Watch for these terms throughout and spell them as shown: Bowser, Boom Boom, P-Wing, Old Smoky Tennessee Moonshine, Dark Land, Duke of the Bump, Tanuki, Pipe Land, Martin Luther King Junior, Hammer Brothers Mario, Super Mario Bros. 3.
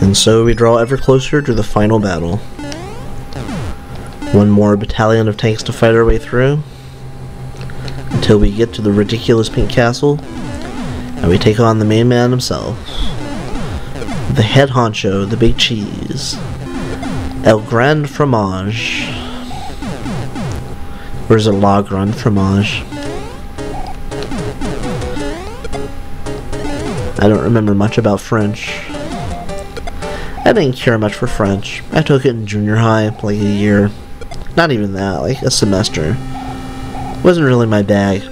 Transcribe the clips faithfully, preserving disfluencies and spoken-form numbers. And so we draw ever closer to the final battle. One more battalion of tanks to fight our way through, until we get to the ridiculous pink castle, and we take on the main man himself. The head honcho, the big cheese. El Grand Fromage. Or is it La Grande Fromage? I don't remember much about French. I didn't care much for French. I took it in junior high, like a year. Not even that, like a semester. It wasn't really my bag.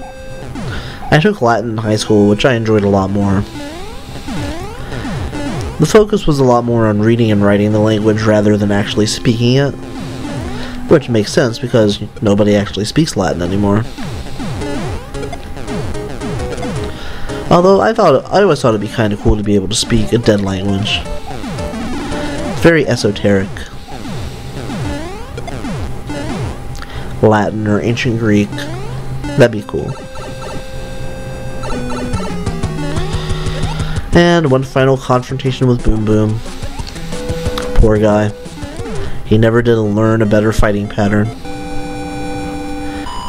I took Latin in high school, which I enjoyed a lot more. The focus was a lot more on reading and writing the language rather than actually speaking it. Which makes sense because nobody actually speaks Latin anymore. Although I thought I always thought it'd be kind of cool to be able to speak a dead language. It's very esoteric. Latin or ancient Greek. That'd be cool. And one final confrontation with Boom Boom. Poor guy. He never did learn a better fighting pattern.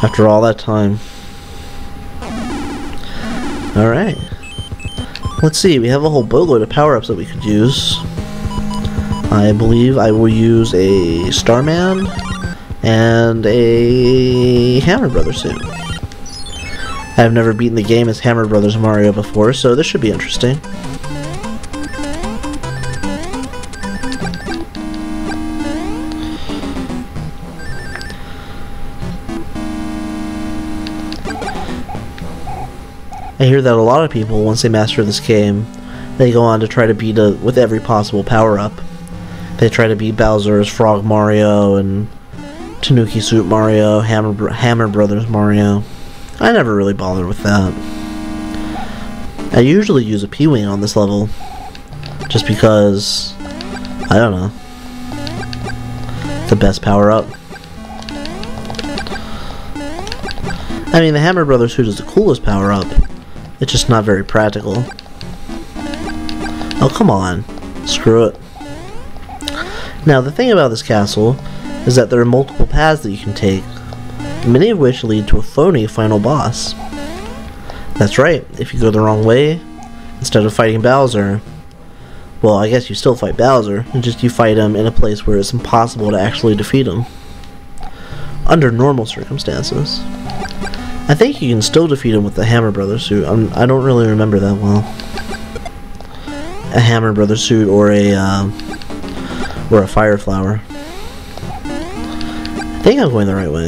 After all that time. Alright. Let's see, we have a whole boatload of power-ups that we could use. I believe I will use a Starman and a Hammer Brothers suit. I've never beaten the game as Hammer Brothers Mario before, so this should be interesting. I hear that a lot of people, once they master this game, they go on to try to beat it with every possible power-up. They try to beat Bowser's Frog Mario and Tanuki Suit Mario, Hammer, Hammer Brothers Mario. I never really bothered with that. I usually use a P-Wing on this level, just because, I don't know, the best power-up. I mean, the Hammer Brothers suit is the coolest power-up. It's just not very practical. Oh, come on. Screw it. Now, the thing about this castle is that there are multiple paths that you can take, many of which lead to a phony final boss. That's right, if you go the wrong way, instead of fighting Bowser, well, I guess you still fight Bowser, and just you fight him in a place where it's impossible to actually defeat him. Under normal circumstances. I think you can still defeat him with the Hammer Brothers suit. I'm, I don't really remember that well. A Hammer Brothers suit or a uh, or a Fire Flower. I think I'm going the right way.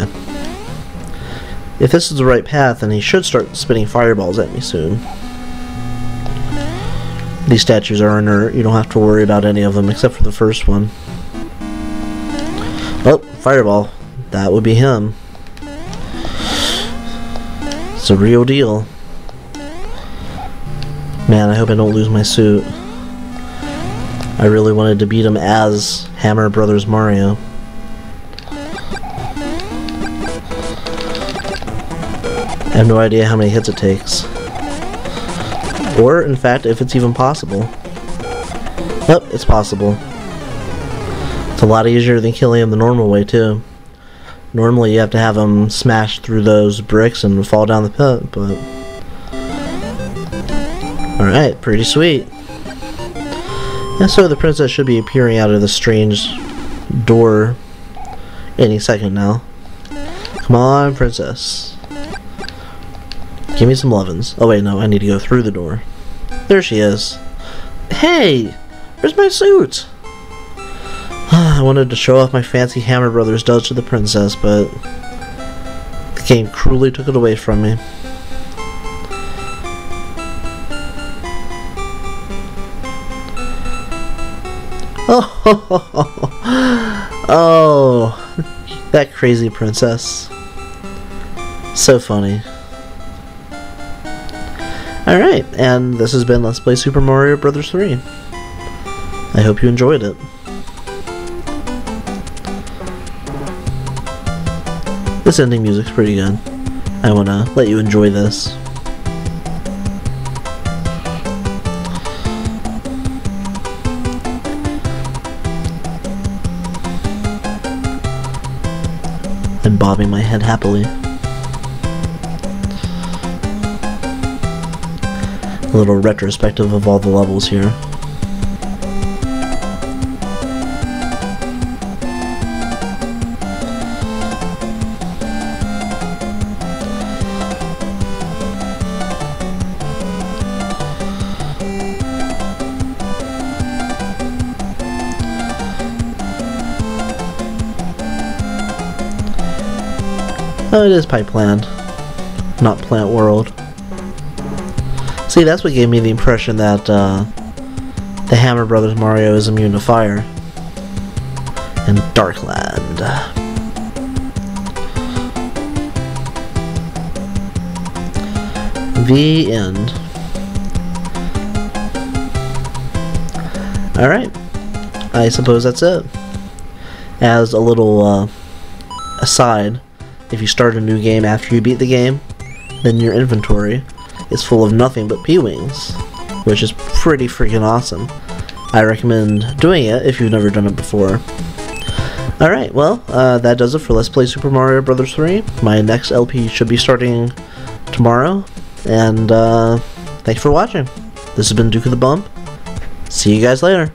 If this is the right path, then he should start spitting fireballs at me soon. These statues are inert. You don't have to worry about any of them except for the first one. Oh, fireball. That would be him. It's a real deal. Man, I hope I don't lose my suit. I really wanted to beat him as Hammer Brothers Mario. I have no idea how many hits it takes. Or, in fact, if it's even possible. Nope, it's possible. It's a lot easier than killing him the normal way, too. Normally you have to have him smash through those bricks and fall down the pit, but... Alright, pretty sweet. And so the princess should be appearing out of the strange door any second now. Come on, princess. Give me some lovin's. Oh wait, no, I need to go through the door. There she is. Hey! Where's my suit? I wanted to show off my fancy Hammer Brothers does to the princess, but the game cruelly took it away from me. Oh, ho, ho, ho. Oh, that crazy princess. So funny. Alright, and this has been Let's Play Super Mario Bros. three. I hope you enjoyed it. This ending music's pretty good. I wanna let you enjoy this. and bobbing my head happily. A little retrospective of all the levels here. Oh, it is Pipe Land, not Plant World. See, that's what gave me the impression that uh, the Hammer Brothers Mario is immune to fire. And Dark Land. The end. Alright, I suppose that's it. As a little uh, aside, if you start a new game after you beat the game, then your inventory is full of nothing but P-Wings, which is pretty freaking awesome. I recommend doing it if you've never done it before. Alright, well, uh, that does it for Let's Play Super Mario Bros. three. My next L P should be starting tomorrow, and uh, thanks for watching. This has been Duke of the Bump. See you guys later.